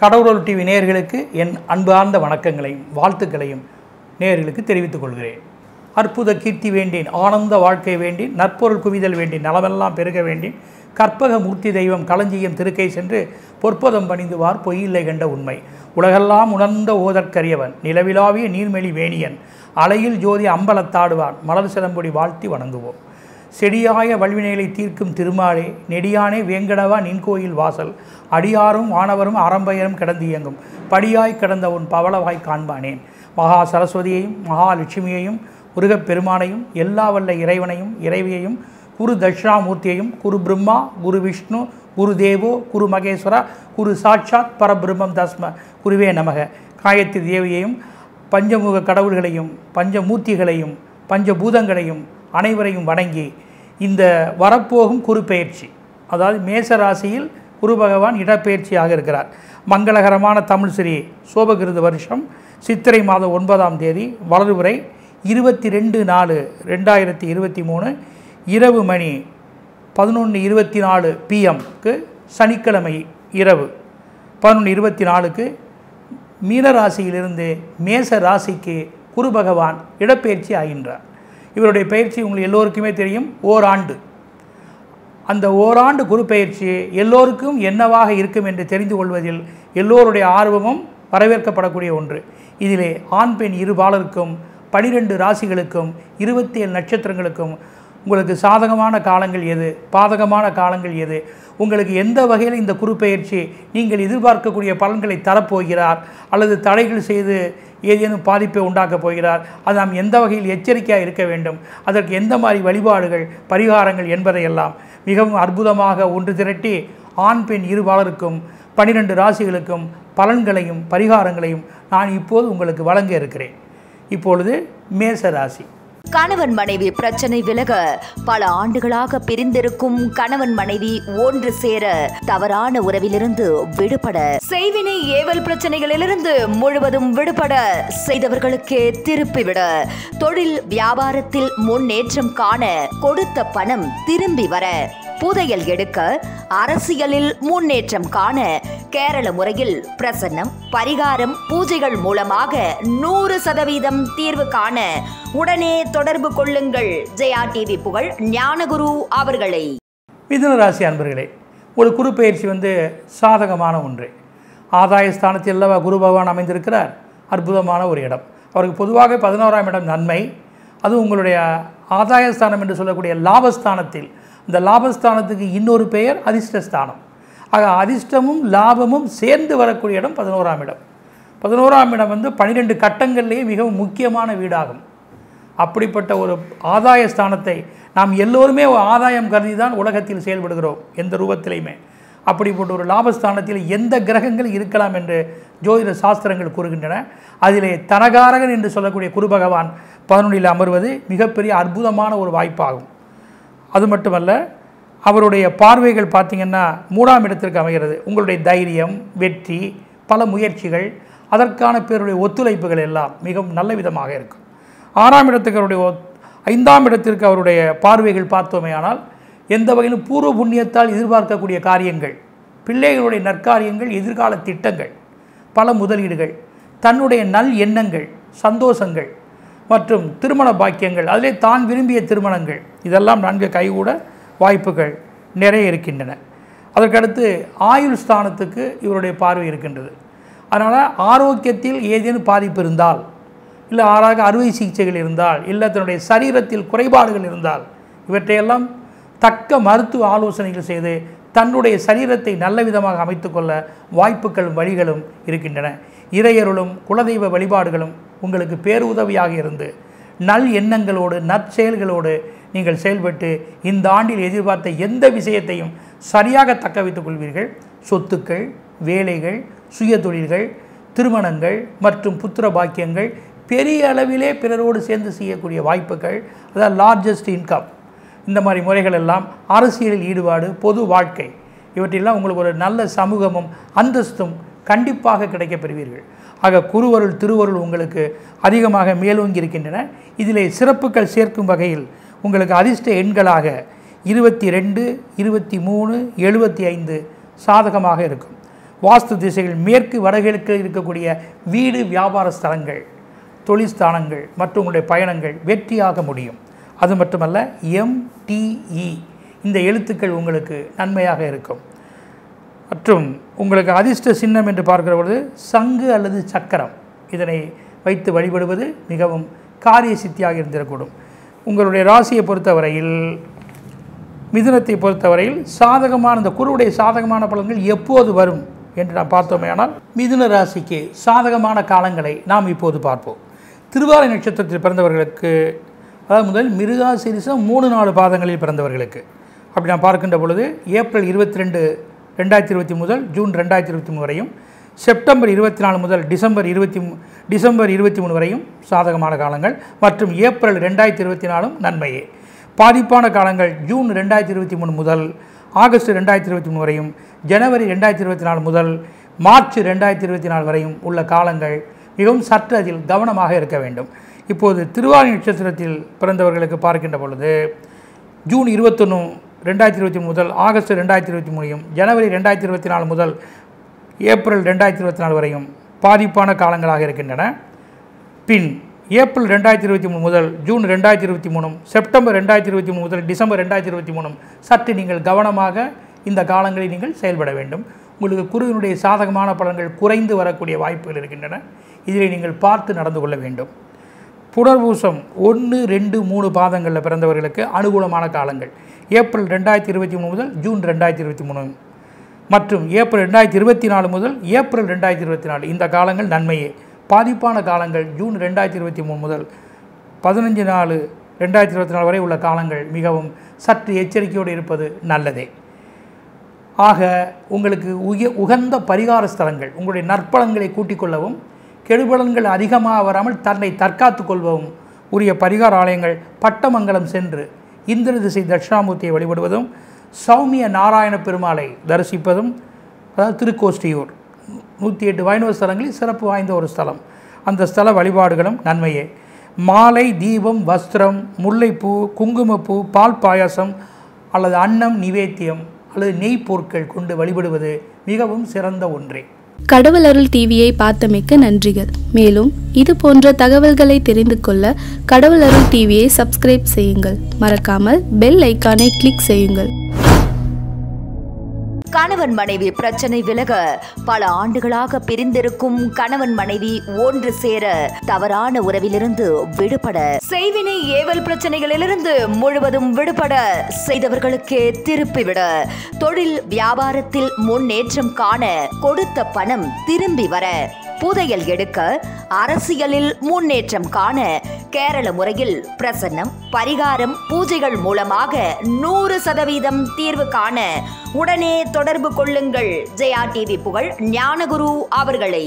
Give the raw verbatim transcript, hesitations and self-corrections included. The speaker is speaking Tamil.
கடவுள் அருள் டிவி நேயர்களுக்கு என் அன்பார்ந்த வணக்கங்களையும் வாழ்த்துக்களையும் நேயர்களுக்கு தெரிவித்துக் கொள்கிறேன். அற்புத கீர்த்தி வேண்டேன், ஆனந்த வாழ்க்கை வேண்டேன், நற்பொருள் குவிதல் வேண்டேன், நலமெல்லாம் பெருக வேண்டேன், கற்பக மூர்த்தி தெய்வம் களஞ்சியம் திருக்கை சென்று பொற்பதம் பணிந்துவார் பொய்யில்லை கண்ட உண்மை, உலகெல்லாம் உணர்ந்த ஓதற்கரியவன், நிலவிலாவிய நீர்மெளி வேணியன், அலையில் ஜோதி அம்பலத்தாடுவான், மலர் சிலம்பொடி வாழ்த்தி வணங்குவோம். செடியாய வல்வினைகளை தீர்க்கும் திருமாலே, நெடியானே வேங்கடவா நின் கோயில் வாசல், அடியாரும் ஆணவரும் அறம்பயரும் கிடந்து இயங்கும் படியாய் கிடந்த உன் பவளவாய் காண்பானேன். மகா சரஸ்வதியையும் மகா லட்சுமியையும் முருகப் பெருமானையும் எல்லா வல்ல இறைவனையும் இறைவியையும் குரு தட்சிணாமூர்த்தியையும் குரு பிரம்மா குரு விஷ்ணு குரு தேவோ குரு மகேஸ்வரா குரு சாட்சாத் பரபிரம்மம் தஸ்ம குருவே நமக காயத்ரி தேவியையும் பஞ்சமுக கடவுள்களையும் பஞ்சமூர்த்திகளையும் பஞ்சபூதங்களையும் அனைவரையும் வணங்கி இந்த வரப்போகும் குரு பெயர்ச்சி, அதாவது மேச ராசியில் குரு பகவான் இடப்பெயர்ச்சியாக இருக்கிறார். மங்களகரமான தமிழ் ஸ்ரீ சோபகிருத வருஷம் சித்திரை மாதம் ஒன்பதாம் தேதி வளர்வுரை இருபத்தி ரெண்டு நாலு ரெண்டாயிரத்தி இருபத்தி மூணு இரவு மணி பதினொன்று இருபத்தி நாலு பிஎம்க்கு சனிக்கிழமை இரவு பதினொன்று இருபத்தி நாலுக்கு மீனராசியிலிருந்து மேச ராசிக்கு குரு பகவான் இடப்பெயர்ச்சி ஆகின்றார். இவருடைய பயிற்சி உங்களுக்கு எல்லோருக்குமே தெரியும், ஓராண்டு. அந்த ஓராண்டு குரு பயிற்சி எல்லோருக்கும் என்னவாக இருக்கும் என்று தெரிந்து கொள்வதில் எல்லோருடைய ஆர்வமும் வரவேற்கப்படக்கூடிய ஒன்று. இதிலே ஆண் பெண் இருபாலருக்கும் பனிரெண்டு ராசிகளுக்கும் இருபத்தி ஏழு நட்சத்திரங்களுக்கும் உங்களுக்கு சாதகமான காலங்கள் எது, பாதகமான காலங்கள் எது, உங்களுக்கு எந்த வகையில் இந்த குரு பயிற்சி நீங்கள் எதிர்பார்க்கக்கூடிய பலன்களை தரப்போகிறார் அல்லது தடைகள் செய்து ஏதேனும் பாதிப்பை உண்டாக்கப் போகிறார், அது நாம் எந்த வகையில் எச்சரிக்கையாக இருக்க வேண்டும், அதற்கு எந்த மாதிரி வழிபாடுகள் பரிகாரங்கள் என்பதையெல்லாம் மிகவும் அற்புதமாக ஒன்று திரட்டி ஆண் பெண் இருபாலருக்கும் பனிரெண்டு ராசிகளுக்கும் பலன்களையும் பரிகாரங்களையும் நான் இப்போது உங்களுக்கு வழங்க இருக்கிறேன். இப்பொழுது மேச ராசி. கணவன் மனைவி பிரச்சனை விலக, பல ஆண்டுகளாக பிரிந்திருக்கும் கணவன் மனைவி ஒன்று சேர, தவறான உறவிலிருந்து விடுபட, செய்வினை ஏவல் பிரச்சனைகளிலிருந்து முழுவதும் விடுபட, செய்தவர்களுக்கே திருப்பிவிட, தொழில் வியாபாரத்தில் முன்னேற்றம் காண, கொடுத்த பணம் திரும்பி வர, புதையல் எடுக்க, அரசியலில் முன்னேற்றம் காண, கேரள முறையில் பிரசன்னம் பரிகாரம் பூஜைகள் மூலமாக நூறு சதவீதம் தீர்வு காண உடனே தொடர்பு கொள்ளுங்கள். ஜெயா டிவி புகழ் ஞானகுரு அவர்களை. மிதுன ராசி அன்பர்களே, ஒரு குரு பயிற்சி வந்து சாதகமான ஒன்று. ஆதாய ஸ்தானத்தில் அல்லவா குரு பகவான் அமைந்திருக்கிறார். அற்புதமான ஒரு இடம். அவருக்கு பொதுவாக பதினோராம் இடம் நன்மை. அது உங்களுடைய ஆதாயஸ்தானம் என்று சொல்லக்கூடிய லாபஸ்தானத்தில். இந்த லாபஸ்தானத்துக்கு இன்னொரு பெயர் அதிர்ஷ்டஸ்தானம். ஆக அதிர்ஷ்டமும் லாபமும் சேர்ந்து வரக்கூடிய இடம் பதினோராம் இடம். பதினோராம் இடம் வந்து பன்னிரெண்டு கட்டங்கள்லேயே மிகவும் முக்கியமான வீடாகும். அப்படிப்பட்ட ஒரு ஆதாய ஸ்தானத்தை நாம் எல்லோருமே ஆதாயம் கருதி தான் உலகத்தில் செயல்படுகிறோம் எந்த ரூபத்திலையுமே. அப்படிப்பட்ட ஒரு லாபஸ்தானத்தில் எந்த கிரகங்கள் இருக்கலாம் என்று ஜோதிட சாஸ்திரங்கள் கூறுகின்றன. அதிலே தனகாரகன் என்று சொல்லக்கூடிய குரு பகவான் பதினொன்றில் அமர்வது மிகப்பெரிய அற்புதமான ஒரு வாய்ப்பாகும். அது மட்டுமல்ல, அவருடைய பார்வைகள் பார்த்திங்கன்னா மூணாம் இடத்திற்கு அமைகிறது. உங்களுடைய தைரியம், வெற்றி, பல முயற்சிகள், அதற்கான பேருடைய ஒத்துழைப்புகள் எல்லாம் மிகவும் நல்ல விதமாக இருக்கும். ஆறாம் இடத்துக்கு அவருடைய ஐந்தாம் இடத்திற்கு அவருடைய பார்வைகள் பார்த்தோமேயானால் எந்த வகையிலும் பூர்வ புண்ணியத்தால் எதிர்பார்க்கக்கூடிய காரியங்கள், பிள்ளைகளுடைய நற்காரியங்கள், எதிர்கால திட்டங்கள், பல முதலீடுகள், தன்னுடைய நல் எண்ணங்கள், சந்தோஷங்கள் மற்றும் திருமண பாக்கியங்கள், அதிலே தான் விரும்பிய திருமணங்கள், இதெல்லாம் நன்கு கைகூட வாய்ப்புகள் நிறைய இருக்கின்றன. அதற்கடுத்து ஆயுள் ஸ்தானத்துக்கு இவருடைய பார்வை இருக்கின்றது. அதனால் ஆரோக்கியத்தில் ஏதேனும் பாதிப்பு இருந்தால், இல்லை ஆறாக அறுவை சிகிச்சைகள் இருந்தால், இல்லை தன்னுடைய சரீரத்தில் குறைபாடுகள் இருந்தால், இவற்றையெல்லாம் தக்க மருத்துவ ஆலோசனைகள் செய்து தன்னுடைய சரீரத்தை நல்ல விதமாக அமைத்து கொள்ள வாய்ப்புகளும் வழிகளும் இருக்கின்றன. இறையருளும் குலதெய்வ வழிபாடுகளும் உங்களுக்கு பேருதவியாக இருந்து நல் எண்ணங்களோடு நற்செயல்களோடு நீங்கள் செயல்பட்டு இந்த ஆண்டில் எதிர்பார்த்த எந்த விஷயத்தையும் சரியாக தக்க வைத்துக் கொள்வீர்கள். சொத்துக்கள், வேலைகள், சுய தொழில்கள், திருமணங்கள் மற்றும் புத்திர பாக்கியங்கள், பெரிய அளவிலே பிறரோடு சேர்ந்து செய்யக்கூடிய வாய்ப்புகள், அதாவது லார்ஜஸ்ட் இன்கம், இந்த மாதிரி முறைகள் எல்லாம், அரசியலில் ஈடுபாடு, பொது வாழ்க்கை, இவற்றெல்லாம் உங்களுக்கு ஒரு நல்ல சமூகமும் அந்தஸ்தும் கண்டிப்பாக கிடைக்கப் பெறுவீர்கள். ஆக குருவருள் திருவருள் உங்களுக்கு அதிகமாக மேலோங்கி இருக்கின்றன. இதிலே சிறப்புகள் சேர்க்கும் வகையில் உங்களுக்கு அதிர்ஷ்ட எண்களாக இருபத்தி ரெண்டு, இருபத்தி மூணு, எழுபத்தி ஐந்து சாதகமாக இருக்கும். வாஸ்து திசைகள் மேற்கு வடகிழக்கு இருக்கக்கூடிய வீடு வியாபார ஸ்தலங்கள் தொழிற்ஸ்தானங்கள் மற்றும் உங்களுடைய பயணங்கள் வெற்றியாக முடியும். அது மட்டுமல்ல எம்டிஇ இந்த எழுத்துக்கள் உங்களுக்கு நன்மையாக இருக்கும். மற்றும் உங்களுக்கு அதிர்ஷ்ட சின்னம் என்று பார்க்கிற பொழுது சங்கு அல்லது சக்கரம் இதனை வைத்து வழிபடுவது மிகவும் காரிய சித்தியாக இருந்திடக்கூடும். உங்களுடைய ராசியை பொறுத்தவரையில் மிதுனத்தை பொறுத்தவரையில் சாதகமான இந்த குருவுடைய சாதகமான பலன்கள் எப்போது வரும் என்று நாம் பார்த்தோமே ஆனால் மிதுன ராசிக்கு சாதகமான காலங்களை நாம் இப்போது பார்ப்போம். திருவாலை நட்சத்திரத்தில் பிறந்தவர்களுக்கு அதாவது முதல் மிருகா சிரிசம் மூணு நாலு பாதங்களில் பிறந்தவர்களுக்கு அப்படி நாம் பார்க்கின்ற பொழுது ஏப்ரல் இருபத்தி ரெண்டு ரெண்டாயிரத்தி இருபத்தி முதல் ஜூன் ரெண்டாயிரத்தி இருபத்தி மூணு வரையும் செப்டம்பர் இருபத்தி நாலு முதல் டிசம்பர் இருபத்தி டிசம்பர் இருபத்தி மூணு வரையும் சாதகமான காலங்கள் மற்றும் ஏப்ரல் ரெண்டாயிரத்தி இருபத்தி நாலும் நன்மையே. பாதிப்பான காலங்கள் ஜூன் ரெண்டாயிரத்தி இருபத்தி மூணு முதல் ஆகஸ்ட் ரெண்டாயிரத்தி இருபத்தி மூணு வரையும் ஜனவரி ரெண்டாயிரத்தி இருபத்தி நாலு முதல் மார்ச் ரெண்டாயிரத்தி இருபத்தி நாலு வரையும் உள்ள காலங்கள் மிகவும் சற்று அதில் கவனமாக இருக்க வேண்டும். இப்போது திருவாரூர் நட்சத்திரத்தில் பிறந்தவர்களுக்கு பார்க்கின்ற பொழுது ஜூன் இருபத்தொன்று ரெண்டாயிரத்தி இருபத்தி மூணு முதல் ஆகஸ்ட் ரெண்டாயிரத்தி இருபத்தி மூணையும் ஜனவரி ரெண்டாயிரத்தி இருபத்தி நாலு முதல் ஏப்ரல் ரெண்டாயிரத்தி இருபத்தி நாலு வரையும் பாதிப்பான காலங்களாக இருக்கின்றன. பின் ஏப்ரல் ரெண்டாயிரத்தி இருபத்தி மூணு முதல் ஜூன் ரெண்டாயிரத்தி இருபத்தி மூணும் செப்டம்பர் ரெண்டாயிரத்தி இருபத்தி மூணு முதல் டிசம்பர் ரெண்டாயிரத்தி இருபத்தி மூணும் சற்று நீங்கள் கவனமாக இந்த காலங்களில் நீங்கள் செயல்பட வேண்டும். உங்களுக்கு குருவினுடைய சாதகமான பலன்கள் குறைந்து வரக்கூடிய வாய்ப்புகள் இருக்கின்றன. இதில் நீங்கள் பார்த்து நடந்து கொள்ள வேண்டும். புனர்பூசம் ஒன்று ரெண்டு மூணு பாதங்களில் பிறந்தவர்களுக்கு அனுகூலமான காலங்கள் ஏப்ரல் ரெண்டாயிரத்தி இருபத்தி மூணு முதல் ஜூன் ரெண்டாயிரத்தி இருபத்தி மூணு மற்றும் ஏப்ரல் ரெண்டாயிரத்தி இருபத்தி நாலு முதல் ஏப்ரல் ரெண்டாயிரத்தி இருபத்தி நாலு இந்த காலங்கள் நன்மையே. பாதிப்பான காலங்கள் ஜூன் ரெண்டாயிரத்தி இருபத்தி மூணு முதல் பதினஞ்சு நாலு ரெண்டாயிரத்தி இருபத்தி நாலு வரை உள்ள காலங்கள் மிகவும் சற்று எச்சரிக்கையோடு இருப்பது நல்லதே. ஆக உங்களுக்கு உய உகந்த பரிகார ஸ்தலங்கள் உங்களுடைய நற்பலன்களை கூட்டிக்கொள்ளவும் கெடுபலன்கள் அதிகமாக வராமல் தன்னை தற்காத்து கொள்ளவும் உரிய பரிகார ஆலயங்கள் பட்டமங்கலம் சென்று இந்திர திசை தட்சிணாமூர்த்தியை வழிபடுவதும் சௌமிய நாராயண பெருமாளை தரிசிப்பதும் அதாவது திருக்கோஷ்டியூர் நூற்றி எட்டு வைணவ ஸ்தலங்களில் சிறப்பு வாய்ந்த ஒரு ஸ்தலம் அந்த ஸ்தல வழிபாடுகளும் நன்மையே. மாலை தீபம் வஸ்திரம் முல்லைப்பூ குங்குமப்பூ பால் பாயாசம் அல்லது அன்னம் நிவேத்தியம் அல்லது நெய் பொருட்கள் கொண்டு வழிபடுவது மிகவும் சிறந்த ஒன்றே. கடவுள் அருள் டிவியை பார்த்தமைக்கு நன்றிகள். மேலும் இது போன்ற தகவல்களை தெரிந்து கொள்ள கடவுள் அருள் டிவியை சப்ஸ்கிரைப் செய்யுங்கள். மறக்காமல் பெல் ஐக்கானை கிளிக் செய்யுங்கள். கணவன் மனைவி பிரச்சனை விலக பல ஆண்டுகளாக பிரிந்திருக்கும் கணவன் மனைவி ஒன்று சேர தவறான உறவிலிருந்து விடுபட செய்வினை ஏவல் பிரச்சனைகளிலிருந்து முழுவதும் விடுபட செய்தவர்களுக்கே திருப்பிவிட தொழில் வியாபாரத்தில் முன்னேற்றம் காண கொடுத்த பணம் திரும்பி வர புதையல் எடுக்க அரசியலில் முன்னேற்றம் காண கேரள முறையில் பிரசன்னம் பரிகாரம் பூஜைகள் மூலமாக நூறு சதவீதம் தீர்வு காண உடனே தொடர்பு கொள்ளுங்கள். ஜெயா டிவி புகழ் ஞானகுரு அவர்களை.